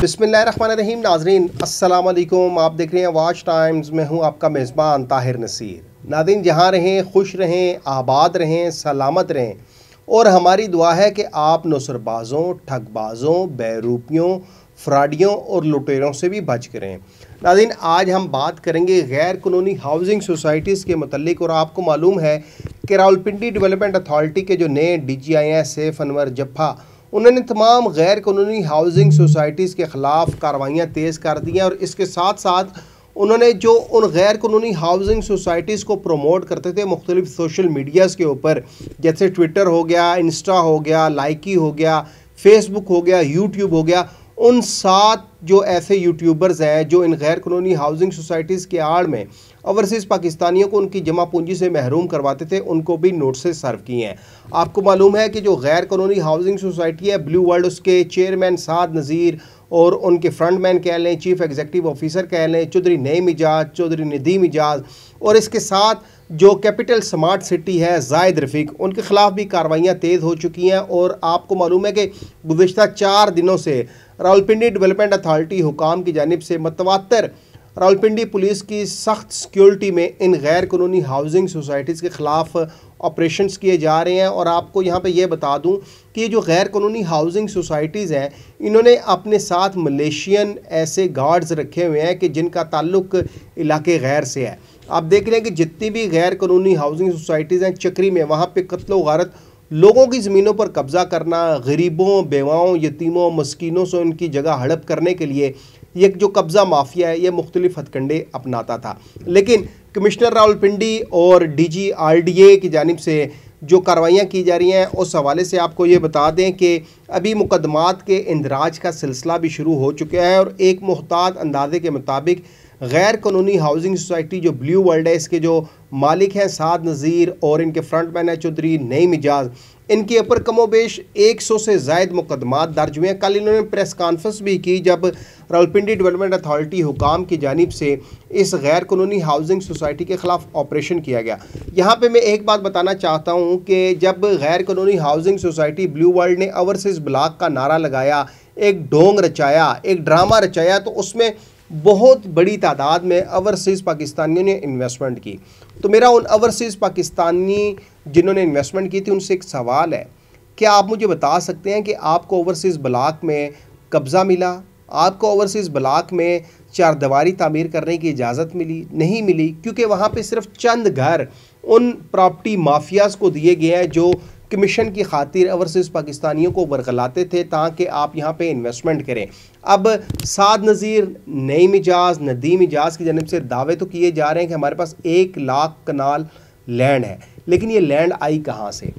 बिस्मिल्लाहिर्रहमानिर्रहीम नाज़रीन अस्सलाम अलैकुम। आप देख रहे हैं वॉच टाइम्स, मैं हूं आपका मेज़बान ताहिर नसीर। नाज़रीन जहां रहें खुश रहें, आबाद रहें, सलामत रहें और हमारी दुआ है कि आप नुसरबाज़ों, ठगबाज़ों, बैरूपियों, फ्राडियों और लुटेरों से भी बच करें। नाज़रीन आज हम बात करेंगे गैर कानूनी हाउसिंग सोसाइटीज़ के मतलब, और आपको मालूम है कि रावलपिंडी डेवलपमेंट अथॉरिटी के जो नए DG हैं सैफ अनवर जफ़ा, उन्होंने तमाम गैर कानूनी हाउसिंग सोसाइटीज़ के ख़िलाफ़ कार्रवाइयाँ तेज़ कर दी हैं। और इसके साथ साथ उन्होंने जो उन गैर कानूनी हाउसिंग सोसाइटीज़ को प्रमोट करते थे मुख्तलिफ़ सोशल मीडियाज़ के ऊपर, जैसे ट्विटर हो गया, इंस्टा हो गया, लाइकी हो गया, फेसबुक हो गया, यूट्यूब हो गया, उन 7 जो ऐसे यूट्यूबर्स हैं जो इन गैर कानूनी हाउसिंग सोसाइटीज़ के आड़ में ओवरसीज़ पाकिस्तानियों को उनकी जमा पूंजी से महरूम करवाते थे, उनको भी नोटिस सर्व किए हैं। आपको मालूम है कि जो गैर कानूनी हाउसिंग सोसाइटी है ब्लू वर्ल्ड, उसके चेयरमैन साद नज़ीर और उनके फ्रंटमैन कह लें, चीफ एग्जीक्यूटिव ऑफिसर कह लें, चौधरी नईम इजाज़, चौधरी नदीम इजाज़, और इसके साथ जो कैपिटल स्मार्ट सिटी है जाहिद रफ़ीक, उनके ख़िलाफ़ भी कार्रवाइयाँ तेज़ हो चुकी हैं। और आपको मालूम है कि गुज़श्ता 4 दिनों से रावलपिंडी डेवलपमेंट अथॉरिटी हुकाम की जानिब से मतवातर रावलपिंडी पुलिस की सख्त सिक्योरिटी में इन गैर कानूनी हाउसिंग सोसाइटीज़ के ख़िलाफ़ ऑपरेशंस किए जा रहे हैं। और आपको यहाँ पे ये बता दूँ कि ये जो गैर कानूनी हाउसिंग सोसाइटीज़ हैं, इन्होंने अपने साथ मलेशियन ऐसे गार्ड्स रखे हुए हैं कि जिनका ताल्लुक इलाके गैर से है। आप देख रहे हैं कि जितनी भी गैर कानूनी हाउसिंग सोसाइटीज़ हैं, चक्री में वहाँ पर कत्लो गारत, लोगों की ज़मीनों पर कब्ज़ा करना, गरीबों, बेवाओं, यतीमों, मस्कीनों से उनकी जगह हड़प करने के लिए ये जो कब्ज़ा माफिया है ये मुख्तलिफ हथकंडे अपनाता था। लेकिन कमिश्नर रावलपिंडी और DG RDA की जानिब से जो कार्रवाइयाँ की जा रही हैं, उस हवाले से आपको ये बता दें कि अभी मुकदमात के इंदराज का सिलसिला भी शुरू हो चुका है। और एक मुहतात अंदाजे के मुताबिक गैर कानूनी हाउसिंग सोसाइटी जो ब्लू वर्ल्ड है, इसके जो मालिक हैं साद नज़ीर और इनके फ्रंटमैन है चौधरी नईम इजाज़, इनके ऊपर कमोबेश 100 से ज़ायद मुकदमात दर्ज हुए हैं। कल इन्होंने प्रेस कॉन्फ्रेंस भी की जब रावलपिंडी डेवलपमेंट अथॉरिटी हुकाम की जानिब से इस गैर कानूनी हाउसिंग सोसाइटी के ख़िलाफ़ ऑपरेशन किया गया। यहाँ पे मैं एक बात बताना चाहता हूँ कि जब गैर कानूनी हाउसिंग सोसाइटी ब्लू वर्ल्ड ने ओवरसीज़ ब्लॉक का नारा लगाया, एक ढोंग रचाया, एक ड्रामा रचाया, तो उसमें बहुत बड़ी तादाद में ओवरसीज़ पाकिस्तानियों ने इन्वेस्टमेंट की। तो मेरा उन ओवरसीज़ पाकिस्तानी जिन्होंने इन्वेस्टमेंट की थी उनसे एक सवाल है, क्या आप मुझे बता सकते हैं कि आपको ओवरसीज़ ब्लॉक में कब्ज़ा मिला, आपको ओवरसीज़ ब्लॉक में चारदीवारी तामीर करने की इजाज़त मिली? नहीं मिली, क्योंकि वहाँ पे सिर्फ चंद घर उन प्रॉपर्टी माफियाज़ को दिए गए हैं जो कमीशन की खातिर ओवरसीज़ पाकिस्तानियों को बरगलाते थे ताकि आप यहाँ पे इन्वेस्टमेंट करें। अब साद नज़ीर, नईम इजाज़, नदीम इजाज़ की जानिब से दावे तो किए जा रहे हैं कि हमारे पास 1 लाख कनाल लैंड है, लेकिन ये लैंड आई कहाँ से?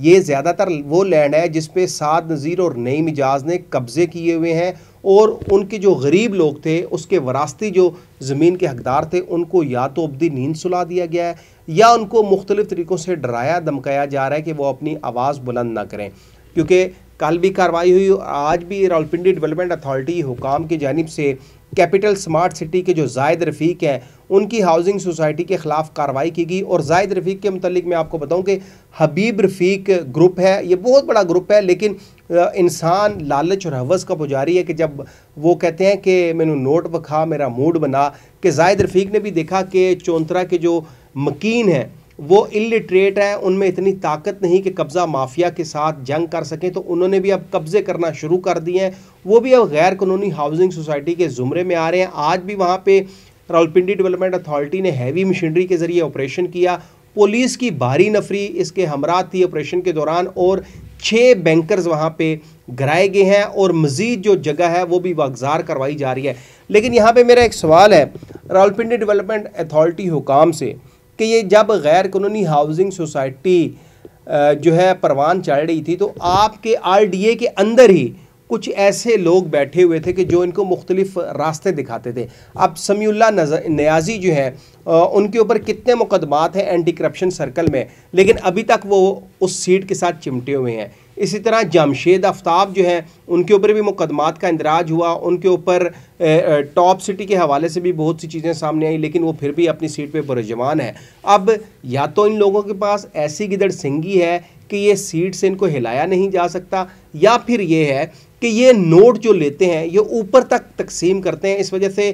ये ज़्यादातर वो लैंड है जिस पे साद नज़ीर और नईम इजाज़ ने कब्ज़े किए हुए हैं और उनके जो गरीब लोग थे, उसके वरासती जो ज़मीन के हकदार थे, उनको या तो अब्दी नींद सुला दिया गया है या उनको मुख्तलिफ़ तरीक़ों से डराया धमकाया जा रहा है कि वो अपनी आवाज़ बुलंद ना करें। क्योंकि कल भी कार्रवाई हुई और आज भी रावलपिंडी डेवलपमेंट अथॉरिटी हुकाम की जानिब से कैपिटल स्मार्ट सिटी के जो जाहिद रफ़ीक हैं, उनकी हाउसिंग सोसाइटी के ख़िलाफ़ कार्रवाई की गई। और जाहिद रफ़ीक के मतलब मैं आपको बताऊं कि हबीब रफ़ीक ग्रुप है, ये बहुत बड़ा ग्रुप है, लेकिन इंसान लालच और हवस का पुजारी है कि जब वो कहते हैं कि मैंने नोट बखा मेरा मूड बना, कि जाहिद रफ़ीक ने भी देखा कि चौंतरा के जो मकीन हैं वो इलिटरेट है, उनमें इतनी ताकत नहीं कि कब्ज़ा माफिया के साथ जंग कर सकें, तो उन्होंने भी अब कब्ज़े करना शुरू कर दिए हैं। वो भी अब गैर कानूनी हाउसिंग सोसाइटी के ज़ुमरे में आ रहे हैं। आज भी वहाँ पे रावलपिंडी डेवलपमेंट अथॉरिटी ने हैवी मशीनरी के ज़रिए ऑपरेशन किया, पुलिस की भारी नफरी इसके हमरा थी ऑपरेशन के दौरान, और 6 बैंकर्स वहाँ पे गिराए गए हैं और मज़ीद जो जगह है वो भी वागजार करवाई जा रही है। लेकिन यहाँ पर मेरा एक सवाल है रावलपिंडी डेवलपमेंट अथॉरिटी हुकाम से कि ये जब गैर कानूनी हाउसिंग सोसाइटी जो है परवान चढ़ रही थी, तो आपके RDA के अंदर ही कुछ ऐसे लोग बैठे हुए थे कि जो इनको मुख्तलिफ रास्ते दिखाते थे। अब समीउल्लाह नियाज़ी जो है उनके ऊपर कितने मुकदमात हैं एंटी करप्शन सर्कल में, लेकिन अभी तक वो उस सीट के साथ चिमटे हुए हैं। इसी तरह जमशेद आफ्ताब जो हैं, उनके ऊपर भी मुकदमात का इंदराज हुआ, उनके ऊपर टॉप सिटी के हवाले से भी बहुत सी चीज़ें सामने आई, लेकिन वो फिर भी अपनी सीट पे पुरजमान है। अब या तो इन लोगों के पास ऐसी गिदड़ सिंगी है कि ये सीट से इनको हिलाया नहीं जा सकता, या फिर ये है कि ये नोट जो लेते हैं ये ऊपर तक तकसीम करते हैं। इस वजह से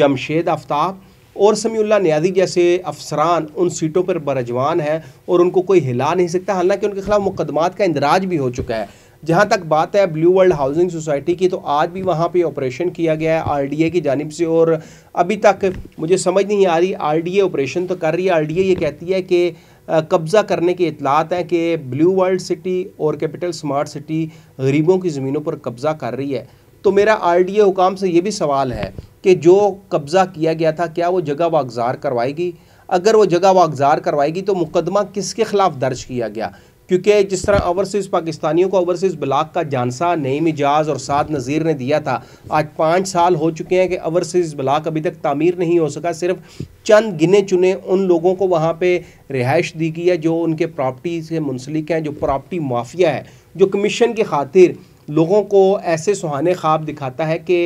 जमशेद आफ्ताब और समीउल्लाह नियाज़ी जैसे अफसरान उन सीटों पर बरजवान हैं और उनको कोई हिला नहीं सकता, हालांकि उनके खिलाफ मुकदमात का इंदराज भी हो चुका है। जहाँ तक बात है ब्लू वर्ल्ड हाउसिंग सोसाइटी की, तो आज भी वहाँ पे ऑपरेशन किया गया है आरडीए की जानिब से, और अभी तक मुझे समझ नहीं आ रही आरडीए ऑपरेशन तो कर रही है। आरडीए ये कहती है कि कब्ज़ा करने की इतलात हैं कि ब्लू वर्ल्ड सिटी और कैपिटल स्मार्ट सिटी गरीबों की ज़मीनों पर कब्ज़ा कर रही है। तो मेरा आरडीए हुकाम से ये भी सवाल है कि जो कब्ज़ा किया गया था क्या वो जगह वागजार करवाएगी? अगर वो जगह वागजार करवाएगी तो मुकदमा किसके ख़िलाफ़ दर्ज किया गया? क्योंकि जिस तरह ओवरसीज़ पाकिस्तानियों को ओवरसीज़ ब्लॉक का जानसा नईम इजाज़ और साद नज़ीर ने दिया था, आज 5 साल हो चुके हैं कि ओवरसीज़ ब्लॉक अभी तक तामीर नहीं हो सका। सिर्फ चंद गिने चुने उन लोगों को वहाँ पे रिहाइश दी गई है जो उनके प्रॉपर्टी से मुंसलिक हैं, जो प्रॉपर्टी माफिया है, जो कमीशन की खातिर लोगों को ऐसे सुहाने ख्वाब दिखाता है कि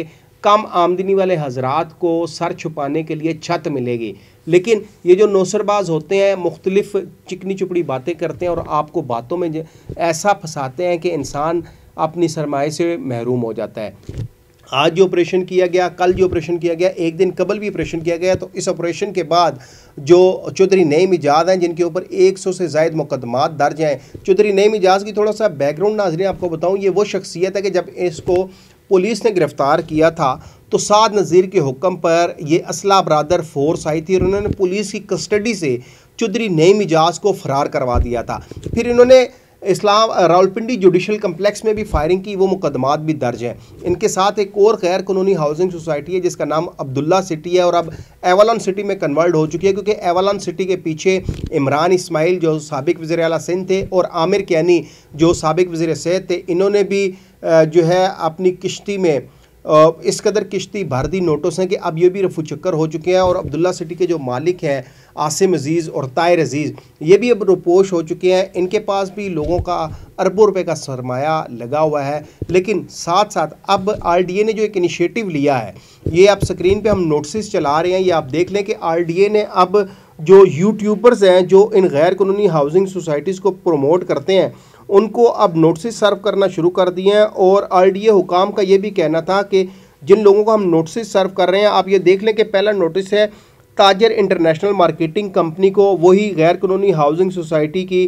कम आमदनी वाले हजरात को सर छुपाने के लिए छत मिलेगी। लेकिन ये जो नौसरबाज होते हैं मुख्तलिफ चिकनी चुपड़ी बातें करते हैं और आपको बातों में ऐसा फंसाते हैं कि इंसान अपनी सरमाए से महरूम हो जाता है। आज जो ऑपरेशन किया गया, कल जो ऑपरेशन किया गया, एक दिन कबल भी ऑपरेशन किया गया, तो इस ऑपरेशन के बाद जो चौधरी नईम इजाज़ हैं जिनके ऊपर 100 से ज़ायद मुकदमात दर्ज हैं। चौधरी नईम इजाज़ की थोड़ा सा बैकग्राउंड नाज़रीन आपको बताऊँ, ये वो शख्सियत है कि जब इसको पुलिस ने गिरफ़्तार किया था तो साद नज़ीर के हुक्म पर ये असला बरादर फोर्स आई थी और उन्होंने पुलिस की कस्टडी से चौधरी नईम इजाज़ को फ़रार करवा दिया था। फिर इन्होंने इस्लाम रावलपिंडी जुडिशल कम्प्लेक्स में भी फायरिंग की, वो मुकदमात भी दर्ज हैं। इनके साथ एक और गैर कानूनी हाउसिंग सोसाइटी है जिसका नाम अब्दुल्ला सिटी है और अब एवालन सिटी में कन्वर्ट हो चुकी है, क्योंकि एवालन सिटी के पीछे इमरान इस्माइल जो साबिक वज़ीरे आला सिंध थे और आमिर कैनी जो साबिक वज़ीरे सेहत थे, इन्होंने भी जो है अपनी किश्ती में इस कदर किश्ती भर दी नोटों से कि अब ये भी रफू चक्कर हो चुके हैं। और अब्दुल्ला सिटी के जो मालिक हैं आसिम अजीज़ और तायर अजीज़, ये भी अब रुपोश हो चुके हैं। इनके पास भी लोगों का अरबों रुपए का सरमाया लगा हुआ है। लेकिन साथ साथ अब आरडीए ने जो एक इनिशिएटिव लिया है, ये आप स्क्रीन पे हम नोटिस चला रहे हैं, ये आप देख लें कि आरडीए ने अब जो यूट्यूबर्स हैं जो इन गैर कानूनी हाउसिंग सोसाइटीज़ को प्रमोट करते हैं उनको अब नोटिस सर्व करना शुरू कर दिए हैं। और आरडीए हुकाम का ये भी कहना था कि जिन लोगों को हम नोटिस सर्व कर रहे हैं, आप ये देख लें कि पहला नोटिस है ताजिर इंटरनेशनल मार्केटिंग कंपनी को, वही गैर कानूनी हाउसिंग सोसाइटी की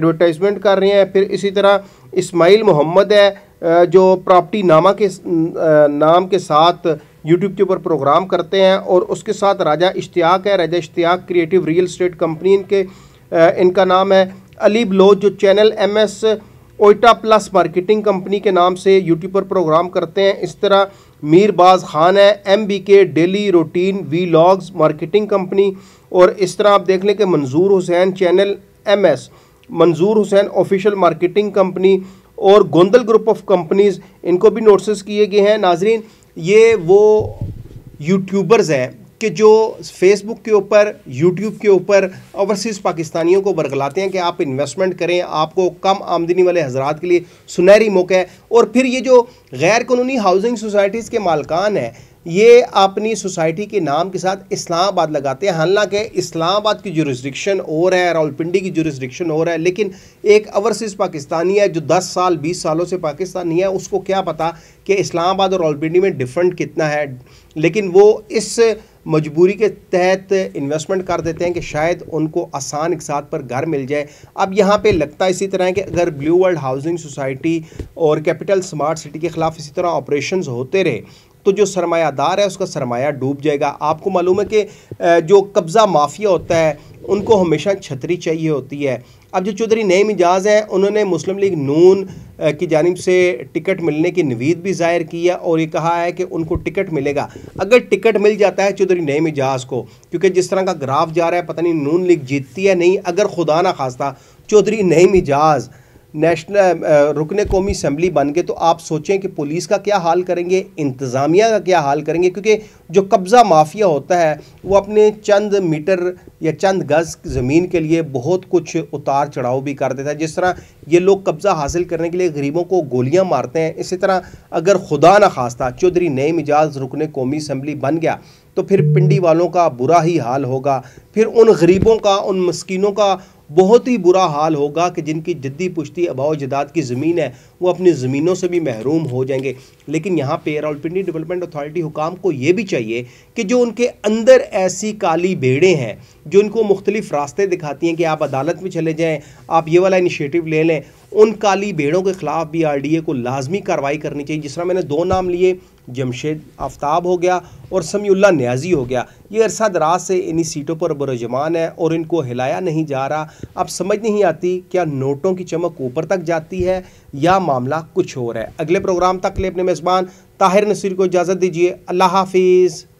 एडवर्टाइजमेंट कर रहे हैं। फिर इसी तरह इस्माइल मोहम्मद है जो प्रॉपर्टी नामा के नाम के साथ यूट्यूब के ऊपर प्रोग्राम करते हैं, और उसके साथ राजा इश्तियाक है, Raja Ishtiaq creative real estate company इनका नाम है। अली ब्लॉग जो चैनल MS ओइटा प्लस मार्केटिंग कंपनी के नाम से यूट्यूब पर प्रोग्राम करते हैं। इस तरह मीरबाज खान है, MBK daily routine vlogs marketing company, और इस तरह आप देख लें कि मंजूर हुसैन चैनल MS मंजूर हुसैन ऑफिशियल मार्केटिंग कंपनी और गोंदल ग्रुप ऑफ कंपनीज़, इनको भी नोटिस किए गए हैं। नाजरीन, ये वो यूट्यूबर्स हैं कि जो फेसबुक के ऊपर, यूट्यूब के ऊपर ओवरसीज़ पाकिस्तानियों को बरगलाते हैं कि आप इन्वेस्टमेंट करें, आपको कम आमदनी वाले हजरात के लिए सुनहरी मौका है। और फिर ये जो गैर कानूनी हाउसिंग सोसाइटीज़ के मालकान हैं, ये अपनी सोसाइटी के नाम के साथ इस्लामाबाद लगाते हैं। हालांकि इस्लामाबाद की जुरिस्डिक्शन और है, रावलपिंडी की जुरिस्डिक्शन और है, लेकिन एक ओवरसीज़ पाकिस्तानी है जो 10 साल 20 सालों से पाकिस्तानी है, उसको क्या पता कि इस्लामाबाद और रावलपिंडी में डिफरेंट कितना है। लेकिन वो इस मजबूरी के तहत इन्वेस्टमेंट कर देते हैं कि शायद उनको आसान इकसाद पर घर मिल जाए। अब यहाँ पे लगता है इसी तरह है कि अगर ब्लू वर्ल्ड हाउसिंग सोसाइटी और कैपिटल स्मार्ट सिटी के ख़िलाफ़ इसी तरह ऑपरेशंस होते रहे तो जो सरमायादार है उसका सरमाया डूब जाएगा। आपको मालूम है कि जो कब्ज़ा माफिया होता है उनको हमेशा छतरी चाहिए होती है। अब जो चौधरी नईम इजाज़ हैं, उन्होंने मुस्लिम लीग नून की जानिब से टिकट मिलने की नवीद भी जाहिर की है और ये कहा है कि उनको टिकट मिलेगा। अगर टिकट मिल जाता है चौधरी नईम इजाज़ को, क्योंकि जिस तरह का ग्राफ जा रहा है पता नहीं नून लीग जीतती है नहीं, अगर खुदा ना खास्ता चौधरी नईम इजाज़ नेशनल रुकने कौमी असम्बली बन गए तो आप सोचें कि पुलिस का क्या हाल करेंगे, इंतज़ामिया का क्या हाल करेंगे। क्योंकि जो कब्ज़ा माफिया होता है वो अपने चंद मीटर या चंद गज़ ज़मीन के लिए बहुत कुछ उतार चढ़ाव भी कर देता है। जिस तरह ये लोग कब्ज़ा हासिल करने के लिए गरीबों को गोलियां मारते हैं, इसी तरह अगर खुदा न खास्ता चौधरी नईम इजाज़ रुकने कौमी असम्बली बन गया तो फिर पिंडी वालों का बुरा ही हाल होगा। फिर उन गरीबों का, उन मस्कीनों का, बहुत ही बुरा हाल होगा कि जिनकी जद्दी पुश्ती अबाव जदाद की ज़मीन है वो अपनी ज़मीनों से भी महरूम हो जाएंगे। लेकिन यहाँ पर रावलपिंडी डेवलपमेंट अथॉरिटी हुकाम को ये भी चाहिए कि जो उनके अंदर ऐसी काली भेड़ें हैं जो इनको मुख्तलिफ रास्ते दिखाती हैं कि आप अदालत में चले जाएँ, आप ये वाला इनिशिएटिव ले लें, उन काली भेड़ों के ख़िलाफ़ भी RDA को लाजमी कार्रवाई करनी चाहिए। जिस तरह मैंने दो नाम लिए, जमशेद आफ्ताब हो गया और समीउल्लाह नियाज़ी हो गया, ये अरसा दराज से इन्हीं सीटों पर बरोजमान है और इनको हिलाया नहीं जा रहा। अब समझ नहीं आती क्या नोटों की चमक ऊपर तक जाती है या मामला कुछ और है। अगले प्रोग्राम तक के लिए अपने मेज़बान ताहिर नसीर को इजाज़त दीजिए। अल्लाह हाफिज़।